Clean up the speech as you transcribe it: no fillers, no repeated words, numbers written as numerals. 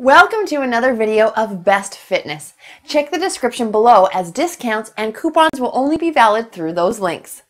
Welcome to another video of Best Fitness. Check the description below as discounts and coupons will only be valid through those links.